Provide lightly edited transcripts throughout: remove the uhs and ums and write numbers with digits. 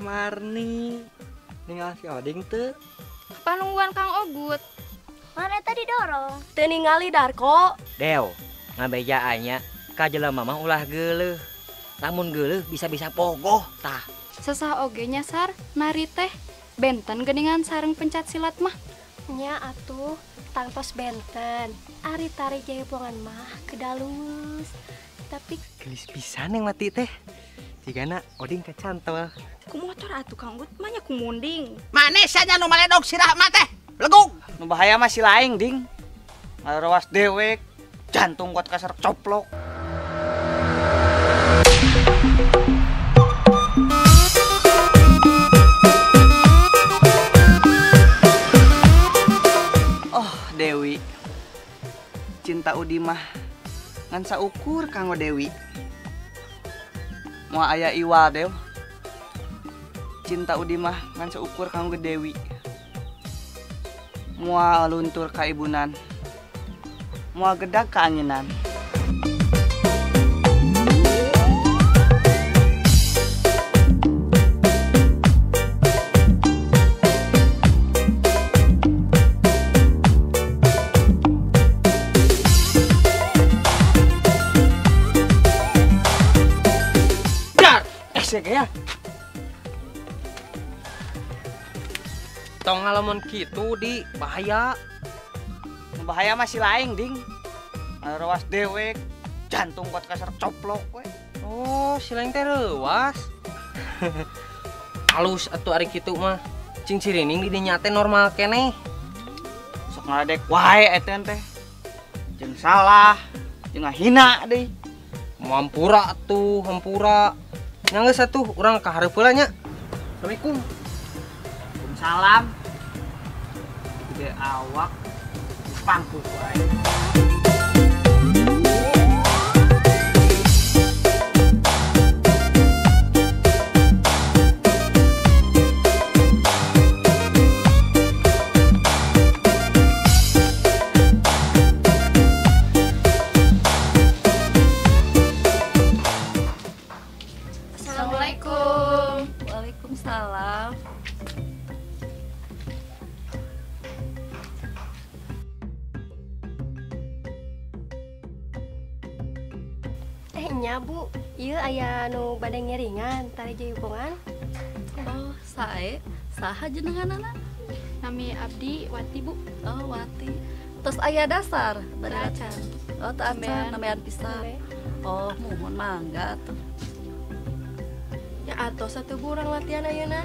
Marni ningali si Oding tuh. Panungguan Kang Ogut. Mana tadi dorong? Teu ningali Darko. Deo, ngabejaannya ka jelema mah ulah geuleuh. Lamun geuleuh bisa-bisa pogoh tah. Sesah oge nya Sar, mari teh benten geningan sareng pencat silat mah. Nya atuh tangtos benten. Ari tari jayepongan mah kedalus. Tapi gelis pisan yang mati teh. Jigana Oding kecantol. Ku motor atuh Kang Gut, mah nya ku munding. Manesa nya nu maledog sirah mah teh. Leguk. Nu bahaya mah si laing, Ding. Ngarawas dewek, jantung kuat kasar coplok. Oh, Dewi. Cinta Udi mah ngan saukur kanggo Dewi. Moal aya iwal Dew, cinta Udi mah ngan seukur kanggo Dewi. Moal luntur ka ibunan, moal gedag ka anginan. Ya. Tong ngalamun kitu di bahaya. Bahaya masih laing, Ding. Rewas dewek, jantung kuat kasar coplok we. Oh, si laing teh rewas. Halus atuh ari kitu mah. Cing cirining di dinya teh normal keneh. Sok ngaledek wae eta teh. Jeung salah, jeung hina deui. Mampura atuh, hampura. Nangis satu orang kahareupeulanya. Assalamualaikum. Waalaikumsalam. Gede awak pangku wae. Nya Bu, ieu aya nu bade ngeringan tari jayubongan. Oh, sae. Saha jenenganna? Nami abdi Wati, Bu. Oh, Wati. Tos aya dasar bade acan. Oh, teu acan namean pisan. Oh, muhun mangga atuh. Ya atos atuh Bu urang latihan ayeuna.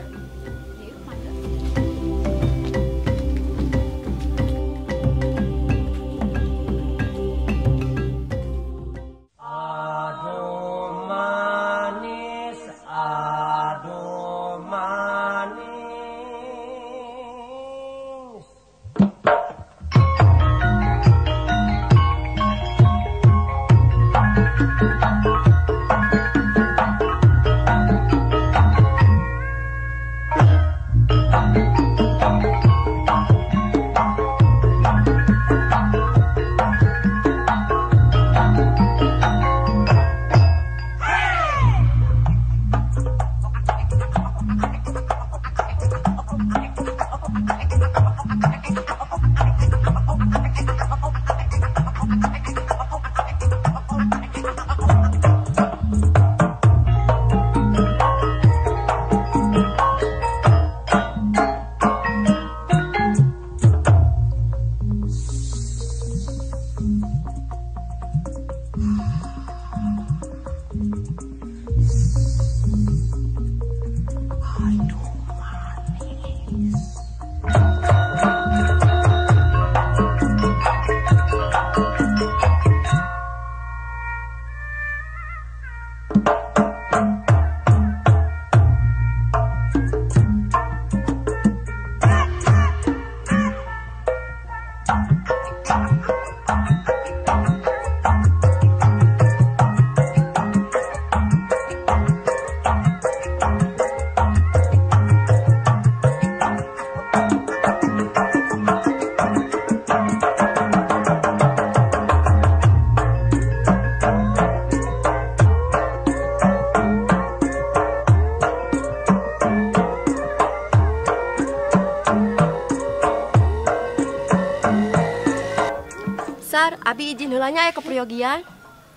Bentar, abi izin heulanya aya ke Proyogian.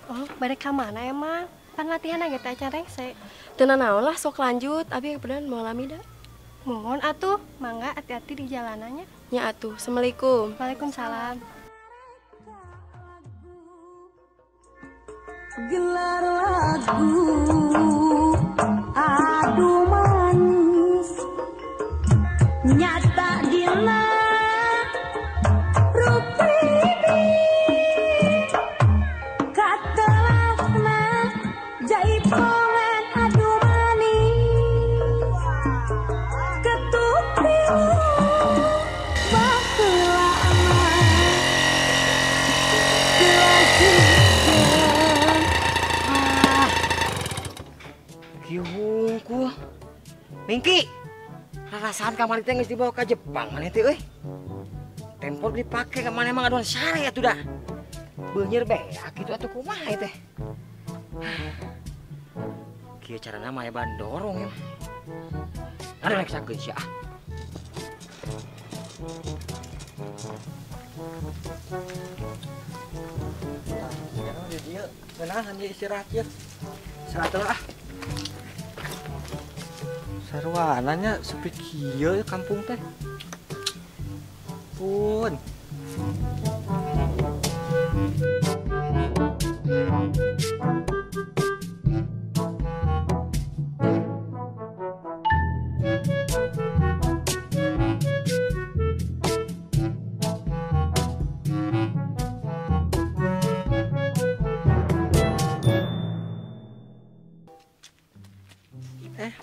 Oh, bade ka mana emang? Pan latihanna ge teh carengse. Teu naon lah sok lanjut, abi kepedean moal lami da. Mohon atuh, mangga hati-hati di jalanannya. Nya atuh, assalamualaikum. Waalaikumsalam. Gelar lagu adu manis nyata gila. Hungkul Mingki rarasaan kamari teh geus dibawa ka Jepang maneh teh euy. Tempor dipake ka maneh mah ngadoan sare atuh dah. Beunyeur beak kitu atuh kumaha teh. Kieu carana mah bandorong ya. Arek sakeun sia ah. Di dieu teunahan di istirahat yeuh. Salatlah ah. Sarwananya sepi kieu kampung teh. Pun.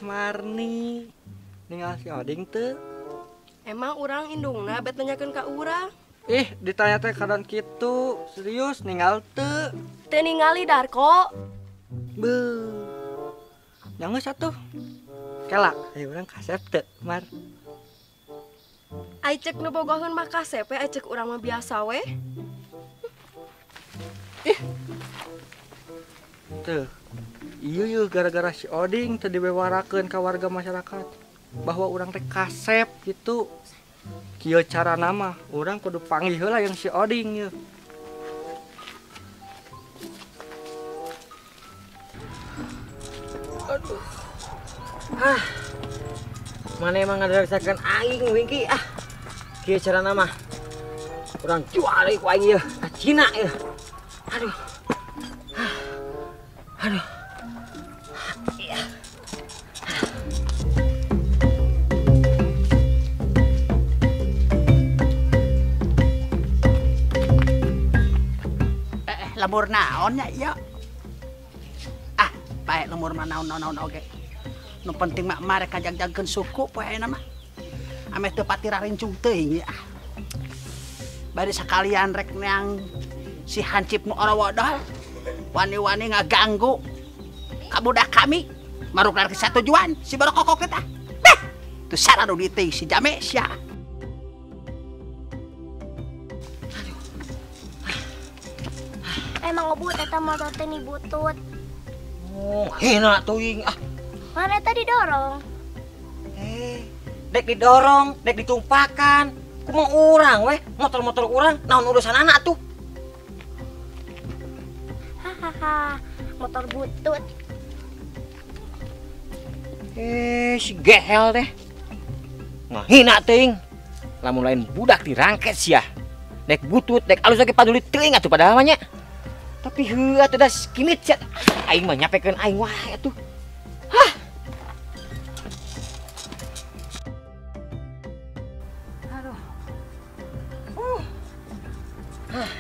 Marni ninggal si Oding teu. Emang urang indungna bet nanyakeun ka urang. Ih, ditanya teh kadan kitu, serius ninggal teu. Teu ningali Darko. Beuh. Nyangeus atuh. Kelak, hayu urang kasep teu, Mar. Ai ceuk nu bogoheun mah kasep we, ai ceuk urang mah biasa we. Ih. Teu. Iya gara-gara si Oding tadi bewarakeun ke warga masyarakat bahwa orang teh kasep gitu. Kieu cara nama orang kudu panggil heula yang si Oding yeuh. Aduh. Ah. Mane emang ngadarasakeun aing wingki ah. Kieu cara nama. Urang jual euy ku aing yeuh, ka Cina yeuh. Aduh. Ah. Aduh. Lemur naonnya iya. Ah, pae lemur mah naon-naon oge. Nu penting mah mare kajag-jagkeun suku poena mah. Ame teu pati rarincung teuing ya. Bari sakalian rek neang si hancip nu ora wodol. Wani-wani ngaganggu kabudak kami. Maruklar ke satujuan si barokokok teh. Beh, tu sarana nu diteuing si Jame sia. Emang obut eta motor teh ni butut. Oh, hina tuing ah. Mana tadi dorong? Dek didorong, dek ditumpakan. Kumaha urang weh, motor-motor urang naon urusanana atuh? Hahaha, motor butut. Si gehel teh. Nah, hina teuing. Lamun lain budak dirangket sia. Dek butut, dek alus lagi paduli teuing atuh padahal mah nya. Tapi heuh atuh da kimit sia. Aing mah nyapekeun aing wae atuh. Hah. Aduh. Hah.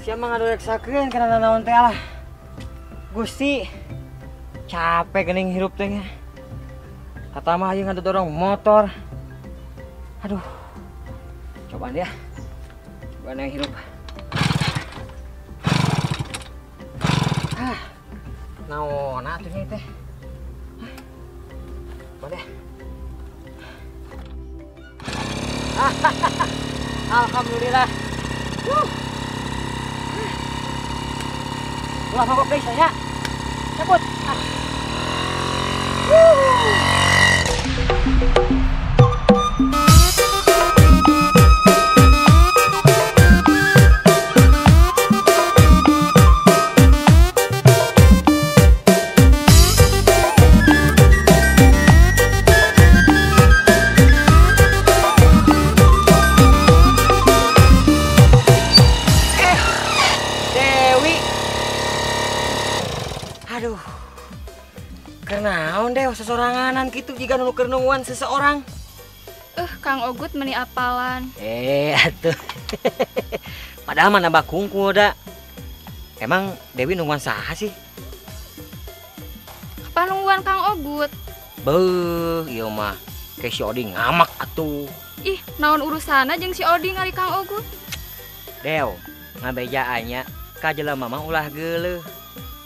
Sia mah ngadoreksakeun kana naon teh lah. Gusti. Capek geuning hirup teh nya. Kata mah aing ngadorong motor. Aduh. Cobaan ya. Cobaan yang hirup. Naon atuh nya teh. Boleh. Alhamdulillah. Ulah mangkok deui saya. Cabut. naon deh sesoranganan gitu jika nunu kernuan seseorang. Kang Ogut meni apalan. Atuh. Padahal mana bakung kuda. Emang Dewi nungguan saha sih? Kapan nungguan Kang Ogut? Beuh, iya mah. Kayak si Oding ngamak atuh. Ih, naon urusana jeung si Oding ari Kang Ogut? Deo, ngabejaannya ka jelema mah ulah geuleuh.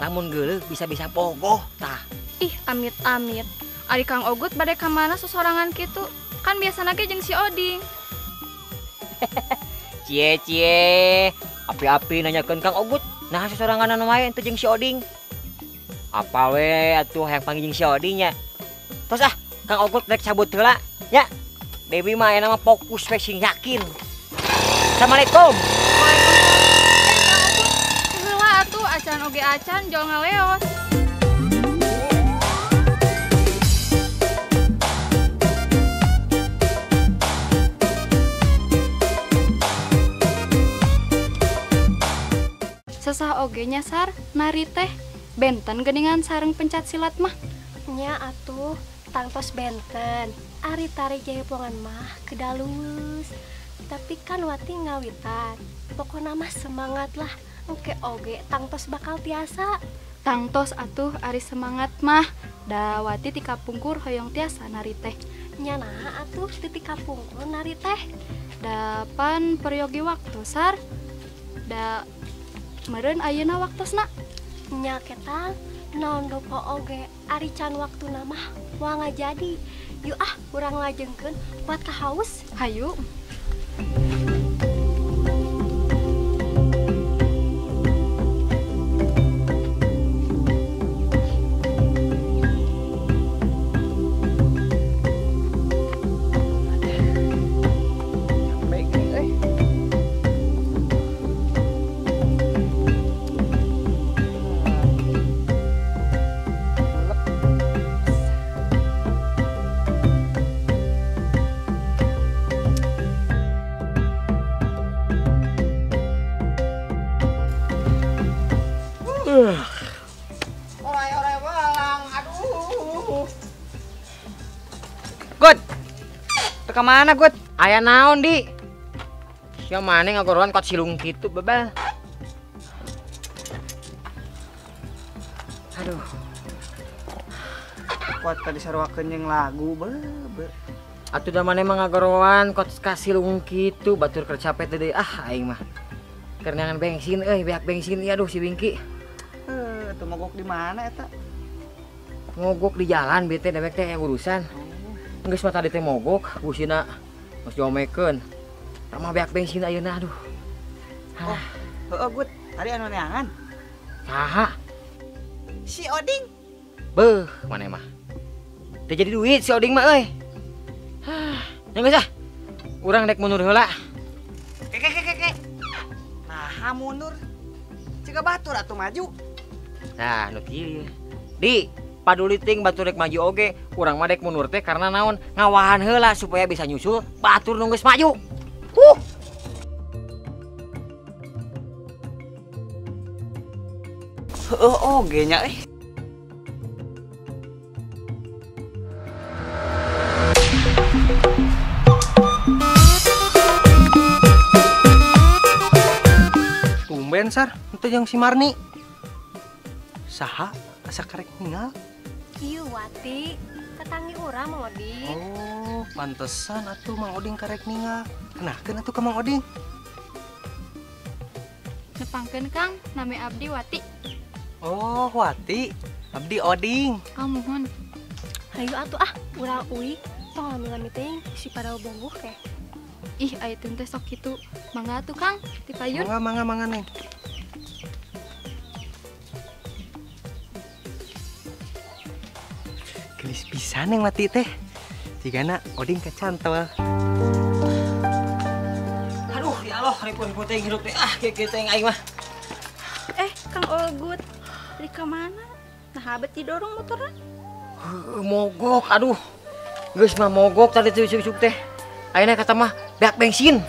Lamun geuleuh bisa-bisa pogoh tah. Ih, amit-amit. Ari Kang Ogut bade ka mana sosorangan kitu? Kan biasana ge jeung si Oding. Cie-cie, api-api nanyakeun Kang Ogut. Nah, sosoranganan wae ente jeung si Oding. Apa we atuh yang panggil jeung si Oding nya? Tos ah, Kang Ogut rek cabut heula. Ya. Dewi mah enak mah fokus we sing yakin. Assalamualaikum. Waalaikumsalam. Atuh acan oge acan jol ngaleos. Sesah oge nyasar nari teh benten geningan sareng pencet silat mah. Nya atuh tangtos benten. Ari tarik jepongan mah kedalus. Tapi kan wati ngawitan. Pokona mah semangatlah. Engke oge tangtos bakal tiasa. Tangtos atuh ari semangat mah. Da wati tika pungkur hoyong tiasa nari teh. Nya naha atuh tika pungkur nari teh. Da pan peryogi waktu sar. Da meureun ayeuna waktosna. Nya ketang naon rupa oge ari can waktuna mah moal ngajadi. Yuk ah, kurang lajengkeun buat ka haus. Hayu. Oleh-oleh balang, aduh. Gut, teu ka mana Gut? Aya naon di? Sia maneh ngagorolan kot silung kitu, bebal. Aduh. Kuat tadi saruakeun jeung lagu, beuh. Atuh da maneh ngagorolan kot ka silung kitu, batur keur capek teh deui ah aing mah. Kerenangan bensin euy, beak bensin ieu aduh si Wingki. Itu mogok di mana eta? Mogok di jalan bete dewek teh urusan. Geus mah tadi teh mogok, busina geus diomekeun. Ramah beak bensin ayeuna aduh. Halah. Heuh Gut, tadi anu neangan. Saha? Si Oding. Beuh, maneh mah. Teu jadi duit si Oding mah euy. Hah, nya geus ah. Urang rek mundur heula. Kek. Naha mundur? Ciga batur atuh maju. Nah, nu kieu. Di, paduliting batur rek maju oge, urang mah dek mundur teh karena naon? Ngawahan heula supaya bisa nyusul batur nu geus maju. Heuh oge nya euy. Tumben sar, henteu jeung si Marni. Saha asa karek ninggal? Ieu wati, katangi urang Mang Oding. Oh, pantesan atuh Mang Oding karek ninggal. Kenahkeun atuh ka Mang Oding? Nepangkeun Kang, name abdi Wati. Oh, Wati. Abdi Oding. Amuhun. Hayu atuh ah, urang uih tong ngalami teuing si padahal bonggoh teh. Ih, aya teh sok kitu. Mangga atuh Kang, tipayun. Mangga Neng. Gelis pisan yang mati teh. Jigana Oding kacantol. Aduh, ya Allah, ripun-ripun teh hirup teh. Ah, kieu teh aing mah. Kang Ogut, dari ka mana? Nah, abet didorong motorna. Mogok, aduh. Geus mah mogok tadi cucuk teh. Ayeuna kata mah beak bensin.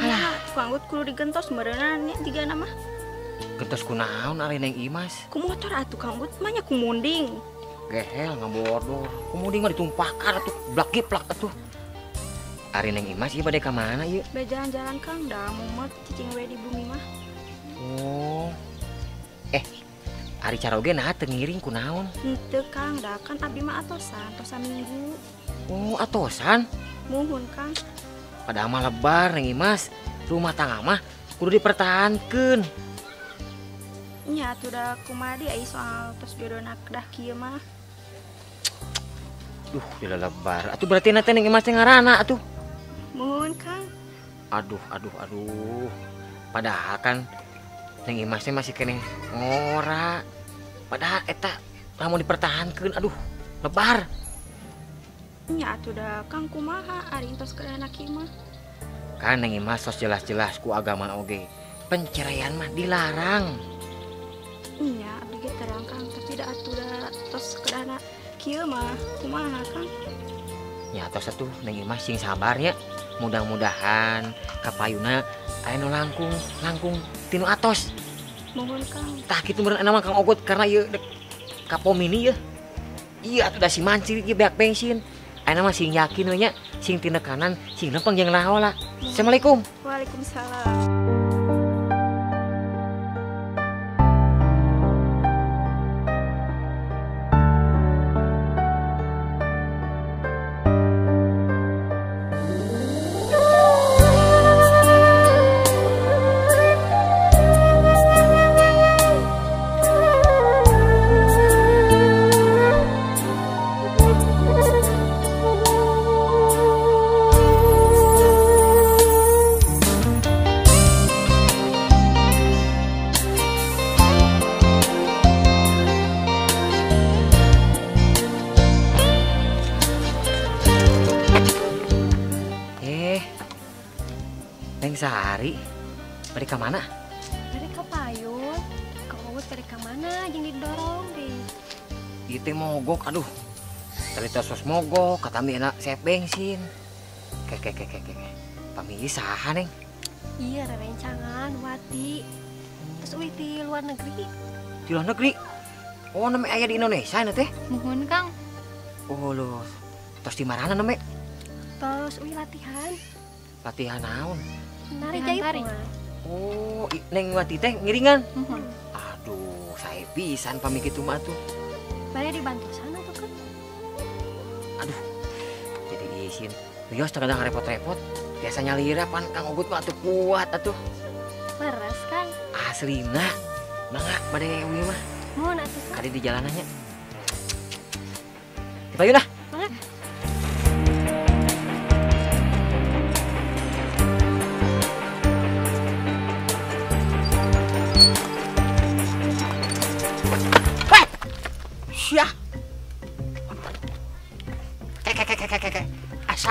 Alah, Kang Ogut kudu digentos meureunna nya jigana mah. Gentos kunaon ari Neng Imas? Ku motor atuh Kang Ogut mah nya ku munding. Gehel ngabodor. Kemudian mah ditumpahkan atuh blak giplak atuh. Ari Neng Imas ieu bade ka mana ieu? Be jalan-jalan Kang, da mumet cicing we di bumi mah. Oh. Ari cara oge naha teu ngiring kunaon? Henteu Kang, da kan abdi mah atosan minggu. Oh, atosan? Muhun Kang. Padahal mah lebar Neng Imas, rumah tangga mah kudu dipertahankeun. Nya atuh da kumaha deui soal tos jodona kedah kieu mah. Duh, dila lebar. Atuh berarti na teh Neng Imas teh ngaranana atuh. Muhun Kang. Aduh. Padahal kan Neng Imas teh masih keneh ngora. Padahal eta lamun dipertahankeun aduh, lebar. Nya atuh da Kang kumaha ari tos kedah na kieu mah. Kan Neng Imas tos jelas-jelas ku agama oge. Penceraian mah dilarang. Iya, abdi ge terang Kang, tapi da atuh da tos kedana kieu mah kumaha Kang? Nya tos atuh Neng Imas sing sabar nya. Mudah-mudahan kapayuna aya nu langkung tinu atos. Mohon Kang. Tah kitu meureun ana mah Kang Ogot karena ieu kapomini yeuh. Iya atuh da si mancing ieu beak bensin. Ana mah sing yakin we nya, sing tina kanan, sing lempeng jeung lahola. Assalamualaikum. Waalaikumsalam. Sehari, mereka mana? Mereka payung, kamu mereka mana? Jadi dorong deh. Itu mogok, aduh. Cerita sos mogok, kata mina saya bensin. Kek. Pamili saha Neng? Iya, rencangan, Wati. Terus uwi di luar negeri. Di luar negeri? Oh, namanya ayah di Indonesia nanti? Mohon Kang. Oh loh, terus di mana namanya? Terus uwi latihan. Latihan naon? Nari jaipun. Oh, Neng Wati teh ngiringan. Aduh, saya pisan pami kitu mah atuh. Bare dibantu sana tuh kan. Aduh. Jadi izin. Rios terkadang repot-repot. Biasanya lira pan Kang Ogut mah atuh kuat atuh. Leres kan. Aslina. Mangga bade ieu mah. Mun atuh. Kali di jalanannya. Kita yuk dah.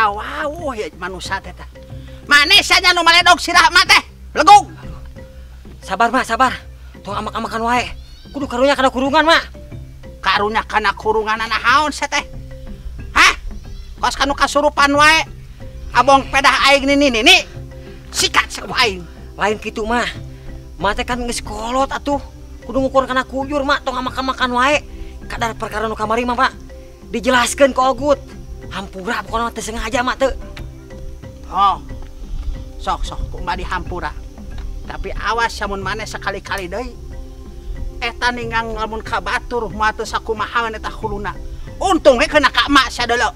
Wow, ya manusia teh. Manisanya nu maledog si Rahmat teh. Legung. Sabar mah, sabar. Tong amak-amakan wae. Kudu karunya kana kurungan mah. Karunya kana kurungan naon sih teh? Hah? Kos kanu kasurupan wae. Abong pedah aing nini. Sikat saku aing. Lain kitu mah. Mah teh kan geus kolot atuh. Kudu ngukur kana kuyur mah tong amak-amakan wae. Kadar perkara nu kamari mah, Pak. Dijelaskeun ku Ogut. Hampura bukan mah sengaja mah teu. Oh. Sok kumaha dihampura. Tapi awas lamun maneh sekali-kali deui. Eta ningang lamun ka batur mah teu sakumaha eta huluna. Untung ge kena ka emak sadeuleuk.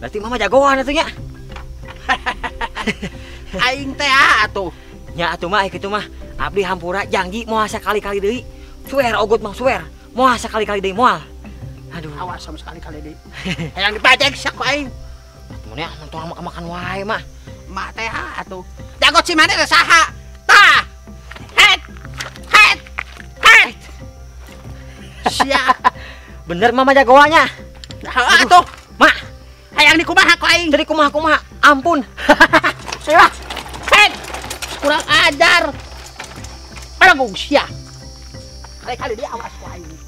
Berarti mama jagoan atuh nya. Aing teh atuh. Nya atuh mah kitu mah. Abdi hampura janji moal sakali-kali deui. Swear Ogut mah swear. Moal sakali-kali deui moal. Aduh, awas sama sekali-kali deh. Yang dipajak siaku aing. Temennya nonton makan wae mah. Mak teh atuh. Jagot si mana teh saha? Tah. Het. Sia. Bener mama jagoannya. Heeh atuh, Mak. Hayang dikumaha ku aing? Dari kumaha-kumaha. Ampun. Salah. Het. Kurang ajar. Padahal sia. Kali-kali dia awas ku aing.